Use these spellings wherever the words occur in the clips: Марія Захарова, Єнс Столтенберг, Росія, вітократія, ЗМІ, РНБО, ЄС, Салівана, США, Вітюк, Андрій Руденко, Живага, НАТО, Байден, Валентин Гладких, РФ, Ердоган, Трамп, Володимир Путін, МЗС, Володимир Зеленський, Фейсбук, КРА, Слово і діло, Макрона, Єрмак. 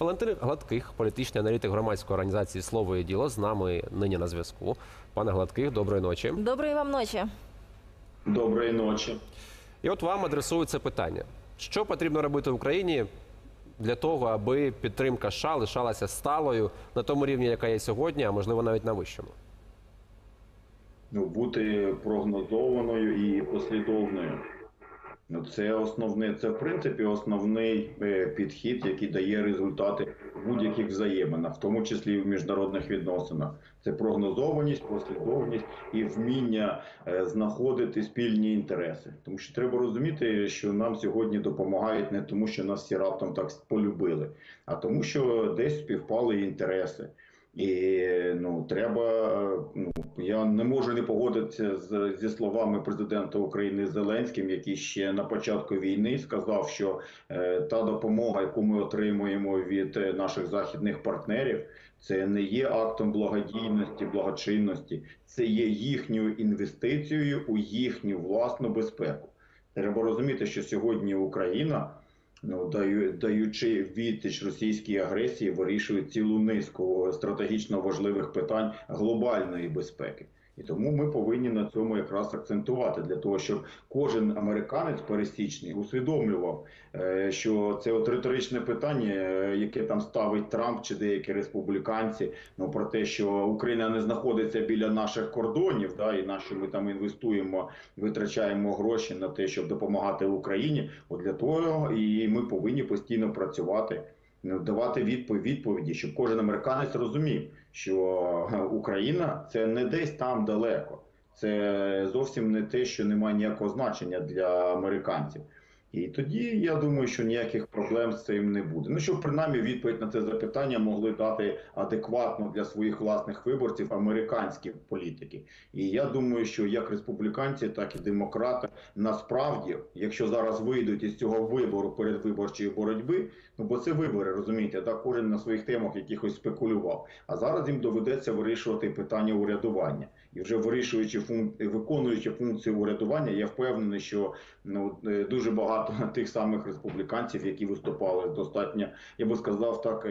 Валентин Гладких, політичний аналітик громадської організації «Слово і діло», з нами нині на зв'язку. Пане Гладких, доброї ночі. Доброї вам ночі. Доброї ночі. І от вам адресується питання. Що потрібно робити в Україні для того, аби підтримка США лишалася сталою на тому рівні, яка є сьогодні, а можливо навіть на вищому? Ну, бути прогнозованою і послідовною. Це основне, це в принципі основний підхід, який дає результати в будь-яких взаєминах, в тому числі і в міжнародних відносинах. Це прогнозованість, послідовність і вміння знаходити спільні інтереси. Тому що треба розуміти, що нам сьогодні допомагають не тому, що нас всі раптом так полюбили, а тому, що десь співпали інтереси. І я не можу не погодитися зі словами президента України Зеленським, який ще на початку війни сказав, що та допомога, яку ми отримуємо від наших західних партнерів, це не є актом благодійності, благочинності, це є їхньою інвестицією у їхню власну безпеку. Треба розуміти, що сьогодні Україна, даючи відсіч російській агресії, вирішує цілу низку стратегічно важливих питань глобальної безпеки. І тому ми повинні на цьому якраз акцентувати, для того, щоб кожен американець пересічний усвідомлював, що це от риторичне питання, яке там ставить Трамп чи деякі республіканці, про те, що Україна не знаходиться біля наших кордонів, і на що ми там інвестуємо, витрачаємо гроші на те, щоб допомагати Україні. От для того і ми повинні постійно працювати, давати відповіді, щоб кожен американець розумів, що Україна – це не десь там далеко. Це зовсім не те, що не має ніякого значення для американців. І тоді, я думаю, що ніяких проблем з цим не буде. Щоб принаймні відповідь на це запитання могли дати адекватно для своїх власних виборців американські політики. І я думаю, що як республіканці, так і демократи насправді, якщо зараз вийдуть із цього вибору передвиборчої боротьби, бо це вибори, розумієте, кожен на своїх темах якихось спекулював. А зараз їм доведеться вирішувати питання урядування. І вже виконуючи функцію урядування, я впевнений, що дуже багато тих самих республіканців, які виступали достатньо, я би сказав так,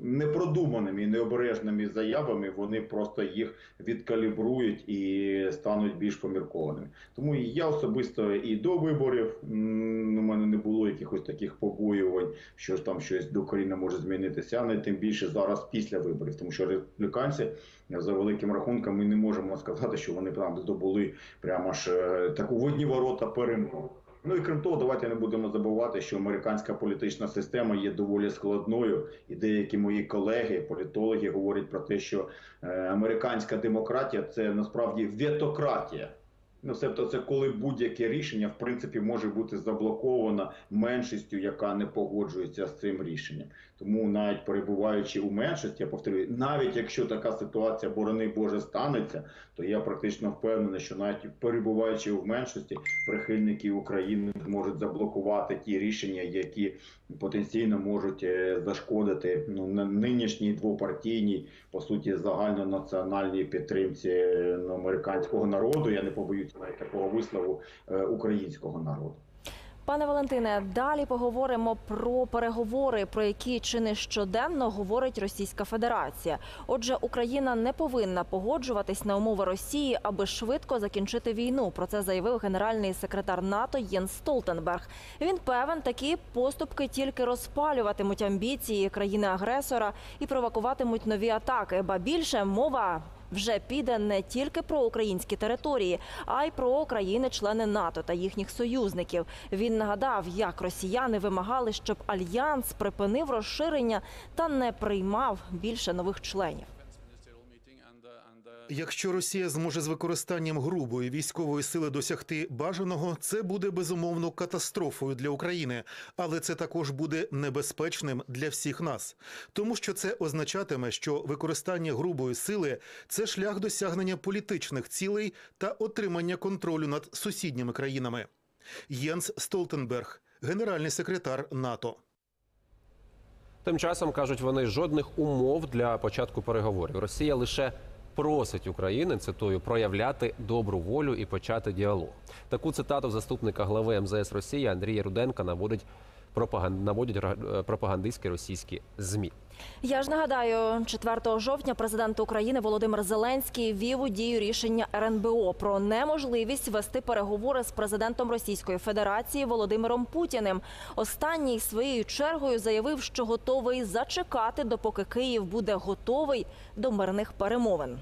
непродуманими і необережними заявами, вони просто їх відкалібрують і стануть більш поміркованими. Тому я особисто і до виборів, у мене не було якихось таких побоювань, що там щось до коріння може змінитися, а не тим більше зараз після виборів, тому що республіканці, за великим рахунком, ми не можемо сказати, що вони там здобули прямо ж таку в одні ворота перемогу. І крім того, давайте не будемо забувати, що американська політична система є доволі складною. І деякі мої колеги, політологи говорять про те, що американська демократія – це насправді вітократія. Себто це коли будь-яке рішення, в принципі, може бути заблоковано меншістю, яка не погоджується з цим рішенням. Тому навіть перебуваючи у меншості, я повторюю, навіть якщо така ситуація, борони Боже, станеться, то я практично впевнений, що навіть перебуваючи в меншості, прихильники України можуть заблокувати ті рішення, які потенційно можуть зашкодити нинішній двопартійній, по суті, загальнонаціональній підтримці американського народу. Я не побоюсь навіть такого вислову, українського народу. Пане Валентине, далі поговоримо про переговори, про які чи не щоденно говорить Російська Федерація. Отже, Україна не повинна погоджуватись на умови Росії, аби швидко закінчити війну. Про це заявив генеральний секретар НАТО Єнс Столтенберг. Він певен, такі поступки тільки розпалюватимуть амбіції країни-агресора і провокуватимуть нові атаки. Ба більше, мова вже піде не тільки про українські території, а й про країни-члени НАТО та їхніх союзників. Він нагадав, як росіяни вимагали, щоб Альянс припинив розширення та не приймав більше нових членів. Якщо Росія зможе з використанням грубої військової сили досягти бажаного, це буде, безумовно, катастрофою для України. Але це також буде небезпечним для всіх нас. Тому що це означатиме, що використання грубої сили – це шлях досягнення політичних цілей та отримання контролю над сусідніми країнами. Єнс Столтенберг, генеральний секретар НАТО. Тим часом, кажуть вони, жодних умов для початку переговорів. Росія лише просить України, цитую, проявляти добру волю і почати діалог. Таку цитату заступника глави МЗС Росії Андрія Руденка наводить наводять пропагандистські російські ЗМІ. Я ж нагадаю, 4 жовтня президент України Володимир Зеленський ввів у дію рішення РНБО про неможливість вести переговори з президентом Російської Федерації Володимиром Путіним. Останній своєю чергою заявив, що готовий зачекати, допоки Київ буде готовий до мирних перемовин.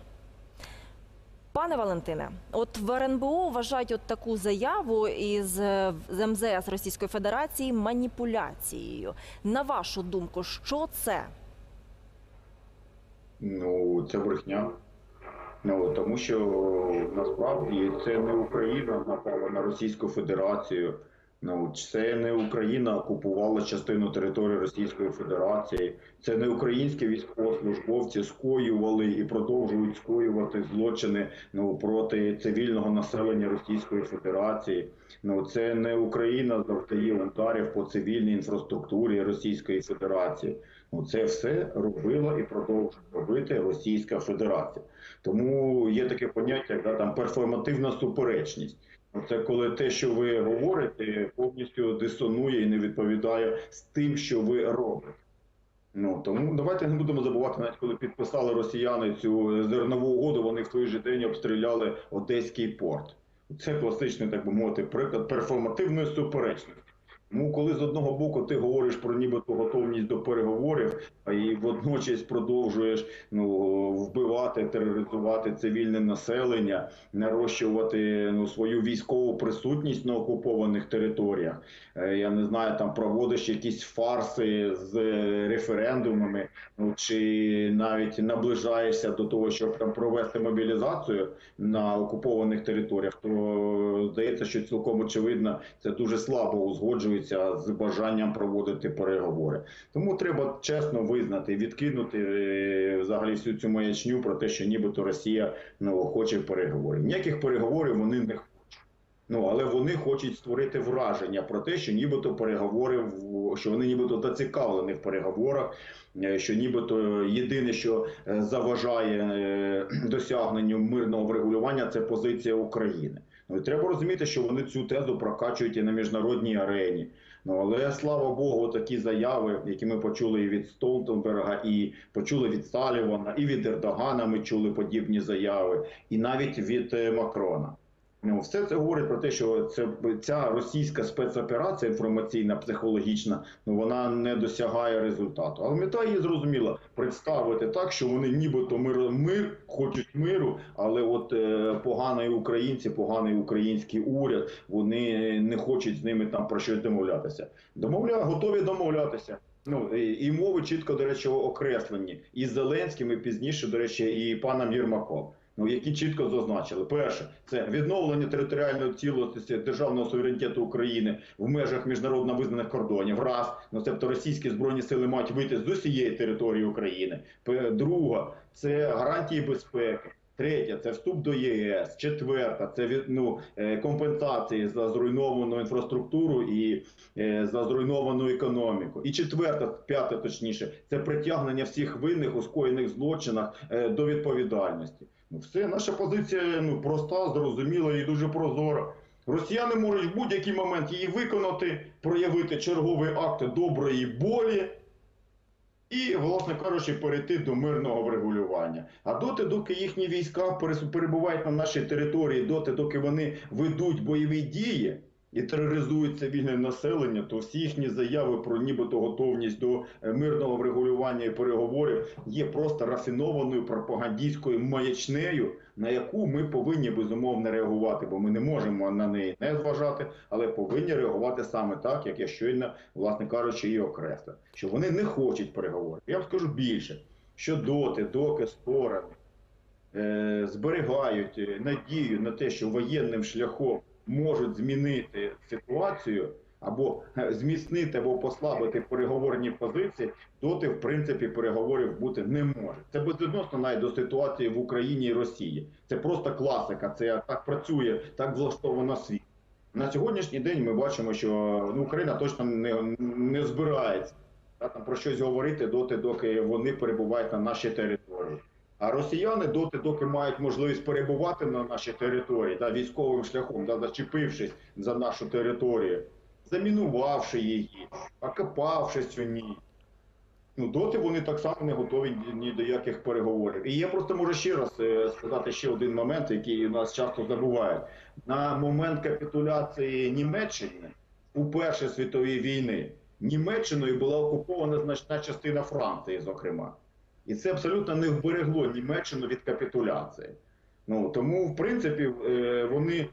Пане Валентине, от в РНБО вважають от таку заяву із МЗС Російської Федерації маніпуляцією. На вашу думку, що це? Ну, це брехня. Ну, тому що насправді це не Україна напала на Російську Федерацію. Ну, це не Україна окупувала частину території Російської Федерації. Це не українські військовослужбовці скоювали і продовжують скоювати злочини проти цивільного населення Російської Федерації. Ну, це не Україна завдає ударів по цивільній інфраструктурі Російської Федерації. Ну, це все робила і продовжує робити Російська Федерація. Тому є таке поняття, як перформативна суперечність. Це коли те, що ви говорите, повністю дисонує і не відповідає з тим, що ви робите. Ну, тому давайте не будемо забувати, навіть коли підписали росіяни цю зернову угоду, вони в той же день обстріляли Одеський порт. Це класичний, так би мовити, приклад перформативної суперечності. Тому коли з одного боку ти говориш про нібито готовність до переговорів, а і водночас продовжуєш вбивати, тероризувати цивільне населення, нарощувати свою військову присутність на окупованих територіях, я не знаю, там проводиш якісь фарси з референдумами, чи навіть наближаєшся до того, щоб там провести мобілізацію на окупованих територіях, то здається, що цілком очевидно, це дуже слабо узгоджується з бажанням проводити переговори. Тому треба чесно визнати, відкинути взагалі всю цю маячню про те, що нібито Росія хоче переговорів. Ніяких переговорів вони не хочуть. Але вони хочуть створити враження про те, що нібито переговори, що вони нібито зацікавлені в переговорах, що нібито єдине, що заважає досягненню мирного врегулювання, це позиція України. Треба розуміти, що вони цю тезу прокачують і на міжнародній арені. Але, слава Богу, такі заяви, які ми почули і від Столтенберга, і почули від Салівана, і від Ердогана ми чули подібні заяви, і навіть від Макрона. Все це говорить про те, що ця російська спецоперація інформаційна, психологічна, вона не досягає результату. Але мета її зрозуміла – представити так, що вони нібито мир, хочуть миру, але от погані українці, поганий український уряд, вони не хочуть з ними там про щось домовлятися. Готові домовлятися. І мови чітко, до речі, окреслені. І Зеленським, і пізніше, до речі, і паном Єрмаком. Які чітко зазначили. Перше, це відновлення територіальної цілісності державного суверенітету України в межах міжнародно визнаних кордонів. Раз, тобто російські збройні сили мають вийти з усієї території України. Друге, це гарантії безпеки. Третє – це вступ до ЄС. Четверте – це компенсації за зруйновану інфраструктуру і за зруйновану економіку. І п'яте, точніше, це притягнення всіх винних у скоєних злочинах до відповідальності. Все, наша позиція проста, зрозуміла і дуже прозора. Росіяни можуть в будь-який момент її виконати, проявити черговий акт доброї волі і, власне кажучи, перейти до мирного врегулювання. А доти, доки їхні війська перебувають на нашій території, доти, доки вони ведуть бойові дії і тероризують цивільне населення, то всі їхні заяви про нібито готовність до мирного врегулювання і переговорів є просто рафінованою пропагандистською маячнею, на яку ми повинні, безумовно, реагувати, бо ми не можемо на неї не зважати, але повинні реагувати саме так, як я щойно, власне кажучи, і окреслив, що вони не хочуть переговорів. Я вам скажу більше, що доти, доки сторони зберігають надію на те, що воєнним шляхом можуть змінити ситуацію, або зміцнити, або послабити переговорні позиції, доти, в принципі, переговорів бути не може. Це безвідносно навіть до ситуації в Україні і Росії. Це просто класика, це так працює, так влаштовано світ. На сьогоднішній день ми бачимо, що Україна точно не збирається про щось говорити, доти, доки вони перебувають на нашій території. А росіяни доти, доки мають можливість перебувати на нашій території, військовим шляхом, зачепившись за нашу територію, замінувавши її, окопавшись у ній. Ну, доти вони так само не готові ні до яких переговорів. І я просто можу ще раз сказати ще один момент, який у нас часто забувають. На момент капітуляції Німеччини у Першій світовій війні Німеччиною була окупована значна частина Франції, зокрема. І це абсолютно не вберегло Німеччину від капітуляції. Ну, тому, в принципі, вони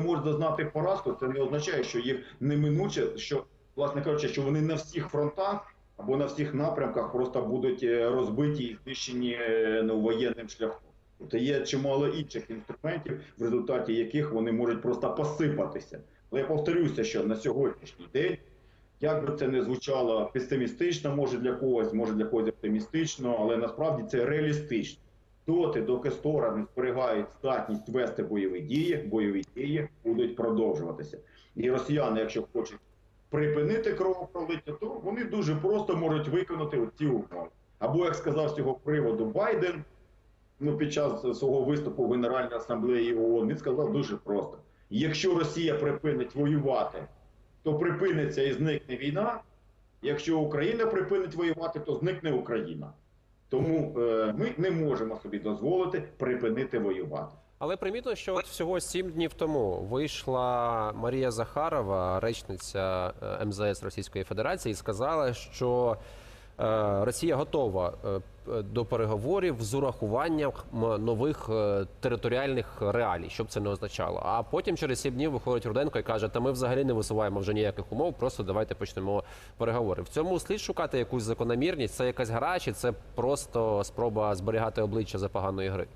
можуть зазнати поразку, це не означає, що їх неминуче, що, власне кажучи, що вони на всіх фронтах або на всіх напрямках просто будуть розбиті і знищені воєнним шляхом. Тобто є чимало інших інструментів, в результаті яких вони можуть просто посипатися. Але я повторюся, що на сьогоднішній день, як би це не звучало песимістично, може для когось оптимістично, але насправді це реалістично. Доти, доки сторони зберігають здатність вести бойові дії будуть продовжуватися. І росіяни, якщо хочуть припинити кровопролиття, то вони дуже просто можуть виконати ці умови. Або, як сказав з цього приводу Байден, під час свого виступу в Генеральній асамблеї ООН, він сказав дуже просто. Якщо Росія припинить воювати, то припиниться і зникне війна. Якщо Україна припинить воювати, то зникне Україна. Тому ми не можемо собі дозволити припинити воювати. Але примітно, що от всього 7 днів тому вийшла Марія Захарова, речниця МЗС Російської Федерації, і сказала, що Росія готова до переговорів з урахуванням нових територіальних реалій, щоб це не означало. А потім через 7 днів виходить Руденко і каже, та ми взагалі не висуваємо вже ніяких умов, просто давайте почнемо переговори. В цьому слід шукати якусь закономірність? Це якась гра, чи це просто спроба зберігати обличчя за поганої гри?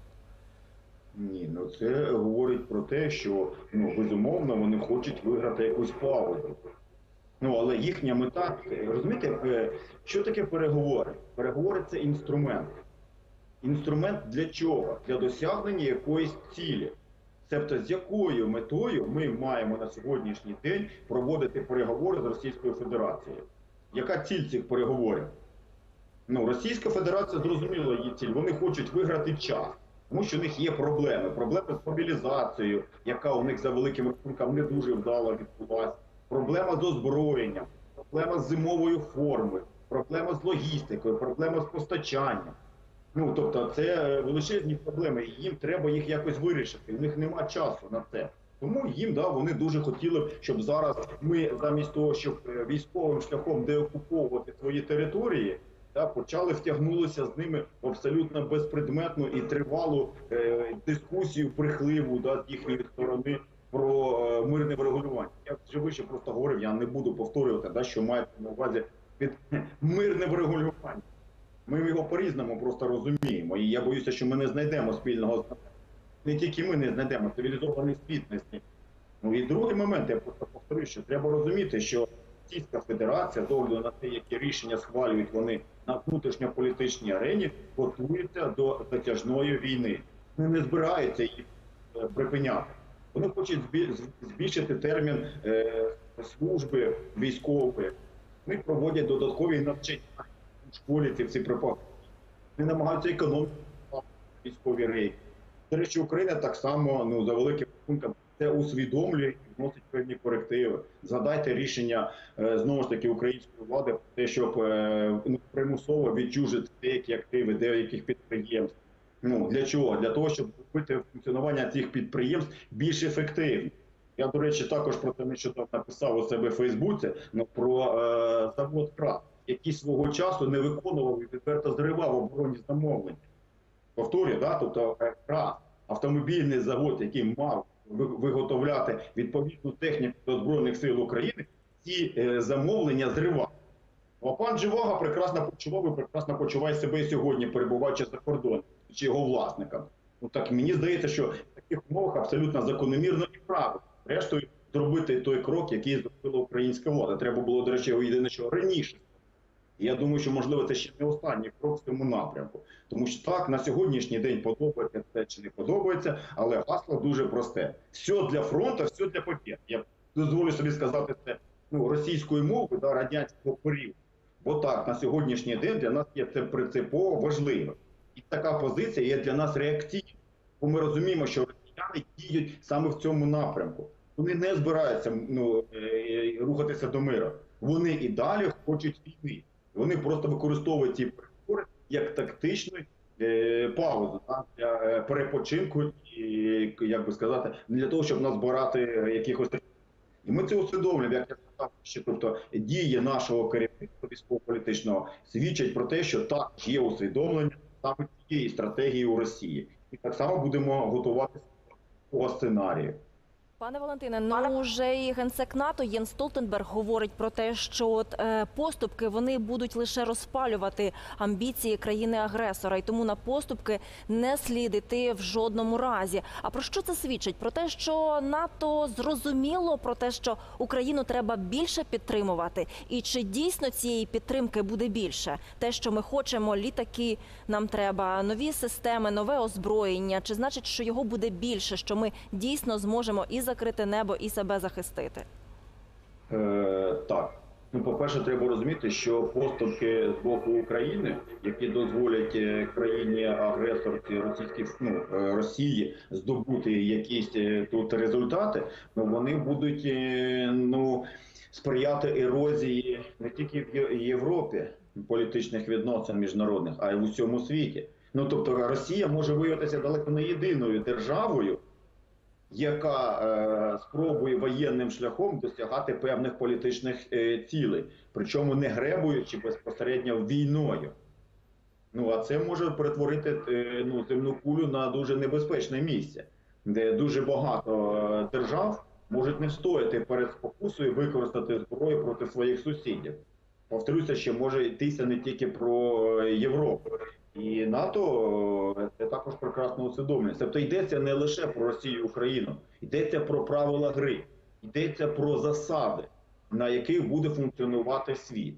Ні, ну це говорить про те, що, безумовно, вони хочуть виграти якусь паузу. Але їхня мета, розумієте, що таке переговори? Переговори – це інструмент. Інструмент для чого? Для досягнення якоїсь цілі. Тобто, з якою метою ми маємо на сьогоднішній день проводити переговори з Російською Федерацією? Яка ціль цих переговорів? Російська Федерація зрозуміла її ціль. Вони хочуть виграти час. Тому що в них є проблеми. Проблеми з мобілізацією, яка у них за великим рахунком не дуже вдало відбулася. Проблема з озброєнням, проблема з зимовою формою, проблема з логістикою, проблема з постачанням. Тобто це величезні проблеми, і їм треба їх якось вирішити, у них нема часу на це. Тому їм, вони дуже хотіли б, щоб зараз ми замість того, щоб військовим шляхом деокуповувати свої території, почали втягнулися з ними в абсолютно безпредметну і тривалу дискусію брехливу з їхньої сторони про мирне врегулювання. Я вже вище просто говорив, я не буду повторювати, що мається на увазі під мирне врегулювання. Ми його по-різному просто розуміємо. І я боюся, що ми не знайдемо спільного знання. Не тільки ми не знайдемо, цивілізований світ не знайде. І другий момент, я просто повторюю, що треба розуміти, що Російська Федерація, з огляду на те, які рішення схвалюють вони на внутрішньополітичній арені, готується до затяжної війни. Вони не збираються її припиняти. Вони хочуть збільшити термін служби військової. Вони проводять додаткові навчання в школі, ці пропаганди. Вони намагаються економити військові рейки. До речі, Україна так само за великим рахунком це усвідомлює і вносить певні корективи. Згадайте рішення, знову ж таки, української влади про те, щоб примусово відчужити деякі активи, деяких підприємств. Для чого? Для того, щоб зробити функціонування цих підприємств більш ефективно. Я, до речі, також про те нещодавно написав у себе в Фейсбуці, про завод КРА, який свого часу не виконував і відверто зривав оборонні замовлення. Повторюю, тобто КРА, автомобільний завод, який мав виготовляти відповідну техніку до Збройних сил України, ці замовлення зривав. А пан Живага прекрасно почував і прекрасно почуває себе сьогодні, перебуваючи за кордоном, чи його власникам. Так мені здається, що в таких умовах абсолютно закономірно і правильно. Зрештою, зробити той крок, який зробила українська влада. Треба було, до речі, його єдине, що раніше. І я думаю, що, можливо, це ще не останній крок в цьому напрямку. Тому що так, на сьогоднішній день подобається це чи не подобається, але гасло дуже просте. Все для фронту, все для побєди. Я дозволю собі сказати це російською мовою, радянського періоду. Бо так, на сьогоднішній день для нас є це принципово важливо. І така позиція є для нас реакційна. Бо ми розуміємо, що росіяни діють саме в цьому напрямку. вони не збираються рухатися до миру. Вони і далі хочуть війни. Вони просто використовують ці переговори як тактичну паузу для перепочинку і, як би сказати, не для того, щоб назбирати якихось. І ми це усвідомлюємо, як я сказав, що тобто дії нашого керівництва військово-політичного свідчать про те, що так є усвідомлення саме цієї стратегії у Росії. І так само будемо готуватися до цього сценарію. Пане Валентине, вже і генсек НАТО Єнс Столтенберг говорить про те, що поступки вони будуть лише розпалювати амбіції країни-агресора. І тому на поступки не слід йти в жодному разі. А про що це свідчить? Про те, що НАТО зрозуміло, про те, що Україну треба більше підтримувати? І чи дійсно цієї підтримки буде більше? Те, що ми хочемо, літаки нам треба, нові системи, нове озброєння. Чи значить, що його буде більше, що ми дійсно зможемо і закрити небо, і себе захистити? Так. По-перше, треба розуміти, що поступки з боку України, які дозволять країні-агресорці Росії здобути якісь тут результати, вони будуть сприяти ерозії не тільки в Європі політичних відносин міжнародних, а й в усьому світі. Тобто Росія може виявитися далеко не єдиною державою, яка спробує воєнним шляхом досягати певних політичних цілей, причому не гребуючи безпосередньо війною. А це може перетворити земну кулю на дуже небезпечне місце, де дуже багато держав можуть не встояти перед спокусою використати зброю проти своїх сусідів. Повторюся, що може йтися не тільки про Європу. І НАТО це також прекрасно усвідомлює. Тобто йдеться не лише про Росію і Україну, йдеться про правила гри, йдеться про засади, на яких буде функціонувати світ.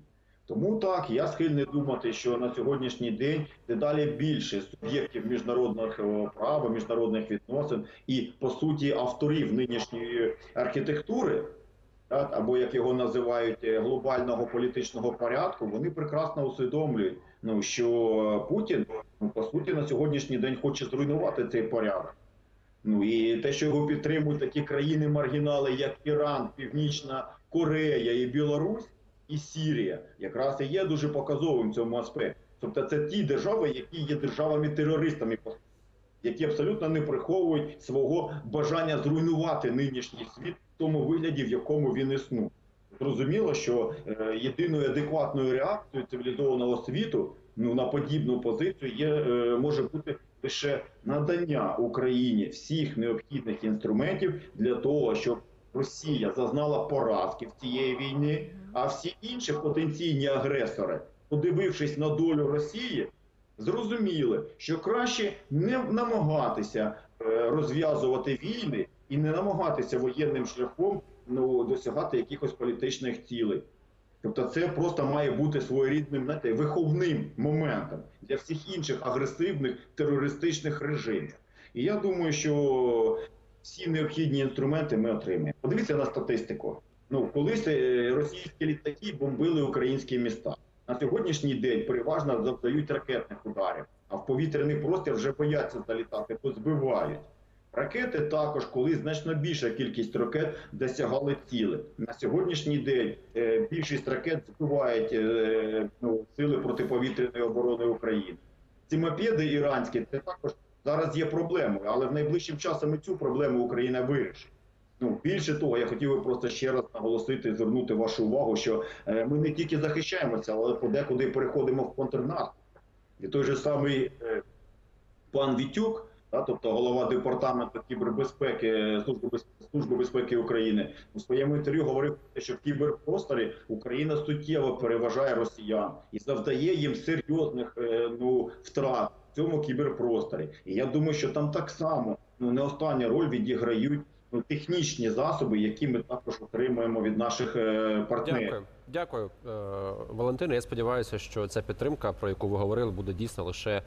Тому так, я схильний думати, що на сьогоднішній день дедалі більше суб'єктів міжнародного права, міжнародних відносин і, по суті, авторів нинішньої архітектури, або, як його називають, глобального політичного порядку, вони прекрасно усвідомлюють, що Путін, по суті, на сьогоднішній день хоче зруйнувати цей порядок. І те, що його підтримують такі країни-маргінали, як Іран, Північна Корея і Білорусь, і Сирія, якраз і є дуже показовим в цьому аспекті. Тобто це ті держави, які є державами-терористами, які абсолютно не приховують свого бажання зруйнувати нинішній світ в тому вигляді, в якому він існує. Зрозуміло, що єдиною адекватною реакцією цивілізованого світу на подібну позицію може бути лише надання Україні всіх необхідних інструментів для того, щоб Росія зазнала поразки в цієї війни, а всі інші потенційні агресори, подивившись на долю Росії, зрозуміли, що краще не намагатися розв'язувати війни і не намагатися воєнним шляхом досягати якихось політичних цілей. Тобто це просто має бути своєрідним, виховним моментом для всіх інших агресивних терористичних режимів. І я думаю, що всі необхідні інструменти ми отримаємо. Подивіться на статистику. Колись російські літаки бомбили українські міста. На сьогоднішній день переважно завдають ракетних ударів, а в повітряний простір вже бояться залітати, позбивають. Ракети також, коли значно більша кількість ракет досягали цілі. На сьогоднішній день більшість ракет збивають сили протиповітряної оборони України. Ці мопеди іранські, це також зараз є проблемою, але в найближчим часом і цю проблему Україна вирішить. Більше того, я хотів би просто ще раз наголосити, звернути вашу увагу, що ми не тільки захищаємося, але подекуди переходимо в контрнаступ. І той же самий пан Вітюк, тобто голова департаменту кібербезпеки Служби безпеки України, у своєму інтерв'ю говорив, що в кіберпросторі Україна суттєво переважає росіян і завдає їм серйозних втрат в цьому кіберпросторі. І я думаю, що там так само не останню роль відіграють технічні засоби, які ми також отримуємо від наших партнерів. Дякую. Валентине, я сподіваюся, що ця підтримка, про яку ви говорили, буде дійсно лише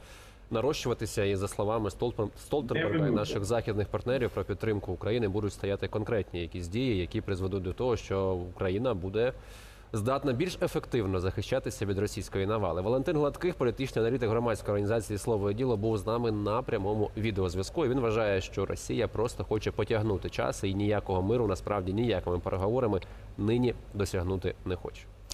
нарощуватися, і за словами Столтенберга і наших західних партнерів про підтримку України будуть стояти конкретні якісь дії, які призведуть до того, що Україна буде здатна більш ефективно захищатися від російської навали. Валентин Гладких, політичний аналітик громадської організації «Слово і діло», був з нами на прямому відеозв'язку. І він вважає, що Росія просто хоче потягнути час, і ніякого миру насправді ніякими переговорами нині досягнути не хоче.